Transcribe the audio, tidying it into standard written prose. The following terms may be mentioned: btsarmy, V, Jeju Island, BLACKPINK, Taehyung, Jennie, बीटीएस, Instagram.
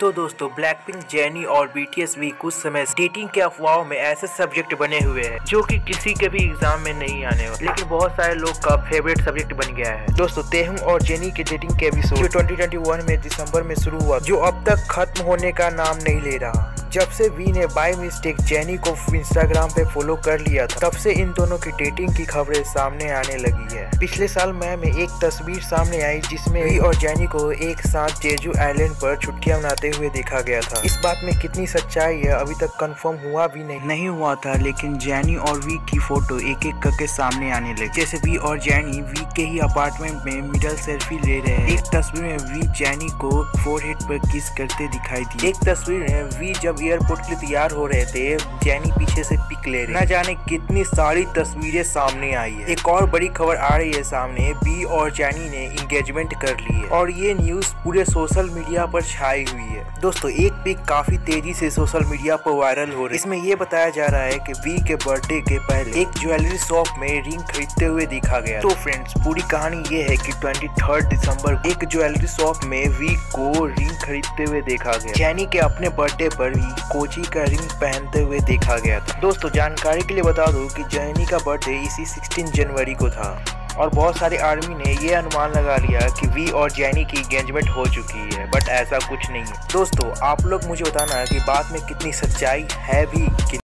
तो दोस्तों Blackpink, jenny और बीटीएस भी कुछ समय डेटिंग के अफवाहों में ऐसे सब्जेक्ट बने हुए हैं जो कि किसी के भी एग्जाम में नहीं आने वाले, लेकिन बहुत सारे लोग का फेवरेट सब्जेक्ट बन गया है। दोस्तों तेहुंग और जेनी के डेटिंग के एपिसोड जो 2021 में दिसंबर में शुरू हुआ, जो अब तक खत्म होने का नाम नहीं ले रहा। जब से वी ने बाय मिस्टेक जेनी को इंस्टाग्राम पे फॉलो कर लिया था, तब से इन दोनों की डेटिंग की खबरें सामने आने लगी है। पिछले साल मई में एक तस्वीर सामने आई जिसमें वी और जेनी को एक साथ जेजू आइलैंड पर छुट्टियां मनाते हुए देखा गया था। इस बात में कितनी सच्चाई है अभी तक कंफर्म हुआ भी नहीं हुआ था, लेकिन जेनी और वी की फोटो एक एक करके सामने आने लगी। जैसे वी और जेनी वी के ही अपार्टमेंट में मिडल सेल्फी ले रहे हैं। एक तस्वीर में वी जेनी को फोरहेड पर किस करते दिखाई दी। एक तस्वीर में वी जब एयरपोर्ट के लिए तैयार हो रहे थे, जेनी पीछे से पिक ले रही। न जाने कितनी सारी तस्वीरें सामने आई है। एक और बड़ी खबर आ रही है सामने, वी और जेनी ने इंगेजमेंट कर ली है और ये न्यूज पूरे सोशल मीडिया पर छाई हुई है। दोस्तों एक पिक काफी तेजी से सोशल मीडिया पर वायरल हो रही है। इसमें ये बताया जा रहा है कि वी के बर्थडे के पहले एक ज्वेलरी शॉप में रिंग खरीदते हुए देखा गया। तो फ्रेंड्स पूरी कहानी ये है कि 23 दिसंबर एक ज्वेलरी शॉप में वी को रिंग खरीदते हुए देखा गया। जेनी के अपने बर्थडे पर वी कोची का रिंग पहनते हुए देखा गया था। दोस्तों जानकारी के लिए बता दूं कि जेनी का बर्थडे इसी 16 जनवरी को था और बहुत सारे आर्मी ने ये अनुमान लगा लिया कि वी और जेनी की एंगेजमेंट हो चुकी है, बट ऐसा कुछ नहीं है। दोस्तों आप लोग मुझे बताना कि बात में कितनी सच्चाई है भी कि